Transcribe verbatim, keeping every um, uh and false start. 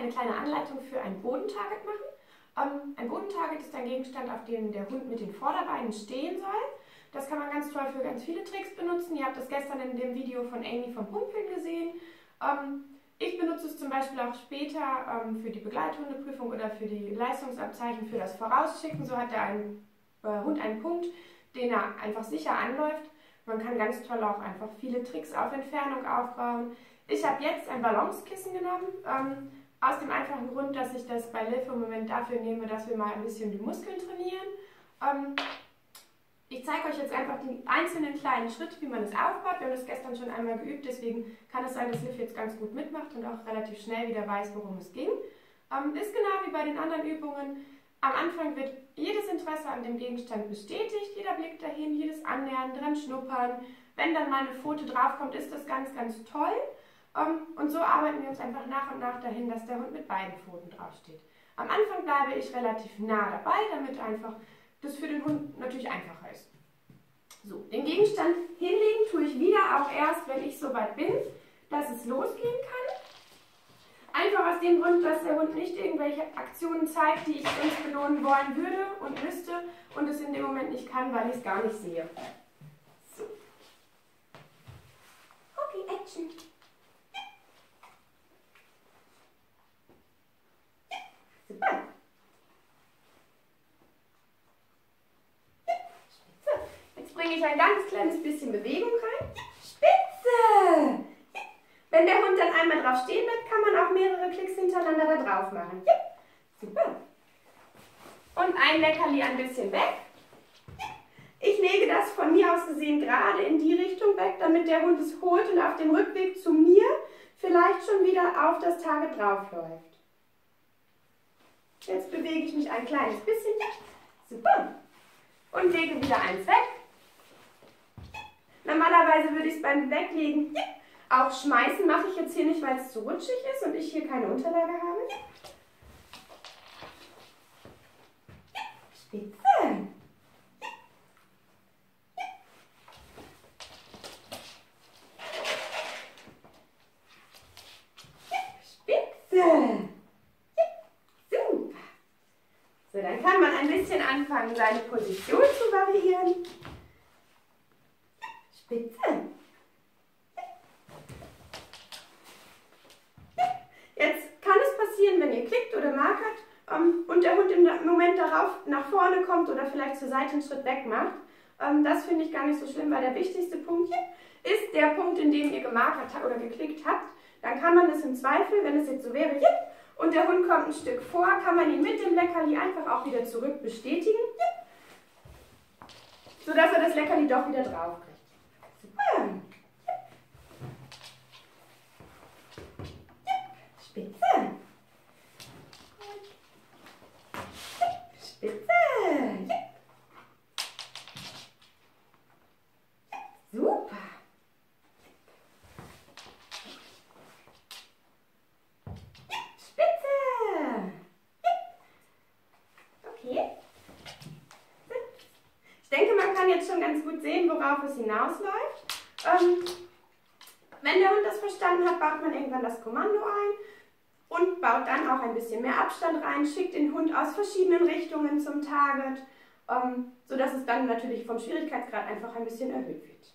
eine kleine Anleitung für ein Bodentarget machen. Ein Bodentarget ist ein Gegenstand, auf dem der Hund mit den Vorderbeinen stehen soll. Das kann man ganz toll für ganz viele Tricks benutzen. Ihr habt das gestern in dem Video von Amy vom Bumpeln gesehen. Ich benutze es zum Beispiel auch später für die Begleithundeprüfung oder für die Leistungsabzeichen, für das Vorausschicken. So hat der ein, äh, Hund einen Punkt, den er einfach sicher anläuft. Man kann ganz toll auch einfach viele Tricks auf Entfernung aufbauen. Ich habe jetzt ein Balancekissen genommen, ähm, aus dem einfachen Grund, dass ich das bei Liv im Moment dafür nehme, dass wir mal ein bisschen die Muskeln trainieren. Ähm, Ich zeige euch jetzt einfach die einzelnen kleinen Schritte, wie man es aufbaut. Wir haben das gestern schon einmal geübt, deswegen kann es sein, dass Liv jetzt ganz gut mitmacht und auch relativ schnell wieder weiß, worum es ging. Ähm, ist genau wie bei den anderen Übungen. Am Anfang wird jedes Interesse an dem Gegenstand bestätigt, jeder Blick dahin, jedes Annähern, dran schnuppern. Wenn dann mal eine Pfote draufkommt, ist das ganz, ganz toll. Ähm, und so arbeiten wir uns einfach nach und nach dahin, dass der Hund mit beiden Pfoten draufsteht. Am Anfang bleibe ich relativ nah dabei, damit einfach das für den Hund natürlich einfacher ist. So, den Gegenstand hinlegen tue ich wieder, auch erst, wenn ich soweit bin, dass es losgehen kann. Einfach aus dem Grund, dass der Hund nicht irgendwelche Aktionen zeigt, die ich sonst belohnen wollen würde und müsste und es in dem Moment nicht kann, weil ich es gar nicht sehe. So. Okay, Action! Super! Bringe ich ein ganz kleines bisschen Bewegung rein. Spitze! Wenn der Hund dann einmal drauf stehen bleibt, kann man auch mehrere Klicks hintereinander da drauf machen. Super! Und ein Leckerli ein bisschen weg. Ich lege das von mir aus gesehen gerade in die Richtung weg, damit der Hund es holt und auf dem Rückweg zu mir vielleicht schon wieder auf das Target draufläuft. Jetzt bewege ich mich ein kleines bisschen. Super! Und lege wieder eins weg. Normalerweise würde ich es beim Weglegen auch schmeißen, mache ich jetzt hier nicht, weil es zu rutschig ist und ich hier keine Unterlage habe. Spitze! Spitze! Super! So, dann kann man ein bisschen anfangen, seine Position zu variieren. Spitze. Jetzt kann es passieren, wenn ihr klickt oder markert ähm, und der Hund im Moment darauf nach vorne kommt oder vielleicht zur Seite einen Schritt weg macht. Ähm, das finde ich gar nicht so schlimm, weil der wichtigste Punkt hier ist der Punkt, in dem ihr gemarkert oder geklickt habt. Dann kann man das im Zweifel, wenn es jetzt so wäre, und der Hund kommt ein Stück vor, kann man ihn mit dem Leckerli einfach auch wieder zurück bestätigen, sodass er das Leckerli doch wieder drauf kriegt. Spitze! Spitze! Super! Spitze! Okay. Ich denke, man kann jetzt schon ganz gut sehen, worauf es hinausläuft. Ähm, wenn der Hund das verstanden hat, baut man irgendwann das Kommando ein und baut dann auch ein bisschen mehr Abstand rein, schickt den Hund aus verschiedenen Richtungen zum Target, ähm, sodass es dann natürlich vom Schwierigkeitsgrad einfach ein bisschen erhöht wird.